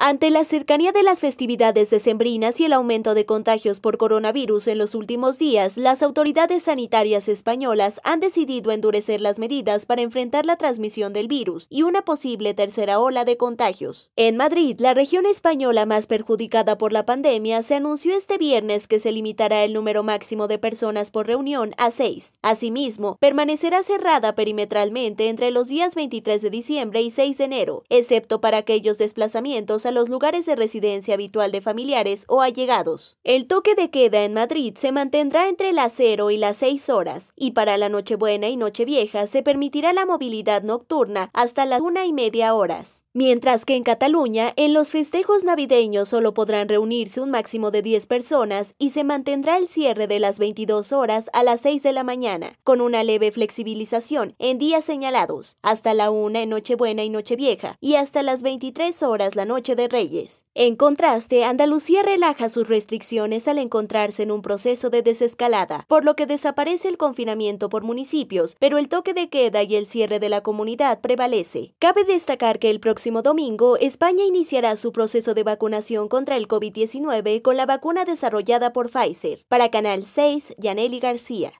Ante la cercanía de las festividades decembrinas y el aumento de contagios por coronavirus en los últimos días, las autoridades sanitarias españolas han decidido endurecer las medidas para enfrentar la transmisión del virus y una posible tercera ola de contagios. En Madrid, la región española más perjudicada por la pandemia, se anunció este viernes que se limitará el número máximo de personas por reunión a 6. Asimismo, permanecerá cerrada perimetralmente entre los días 23 de diciembre y 6 de enero, excepto para aquellos desplazamientos a los lugares de residencia habitual de familiares o allegados. El toque de queda en Madrid se mantendrá entre las 0 y las 6 horas, y para la Nochebuena y Nochevieja se permitirá la movilidad nocturna hasta las 1:30 horas. Mientras que en Cataluña, en los festejos navideños solo podrán reunirse un máximo de 10 personas y se mantendrá el cierre de las 22 horas a las 6 de la mañana, con una leve flexibilización en días señalados, hasta la 1 en Nochebuena y Nochevieja, y hasta las 23 horas la noche de Reyes. En contraste, Andalucía relaja sus restricciones al encontrarse en un proceso de desescalada, por lo que desaparece el confinamiento por municipios, pero el toque de queda y el cierre de la comunidad prevalece. Cabe destacar que el próximo domingo, España iniciará su proceso de vacunación contra el COVID-19 con la vacuna desarrollada por Pfizer. Para Canal 6, Yanely García.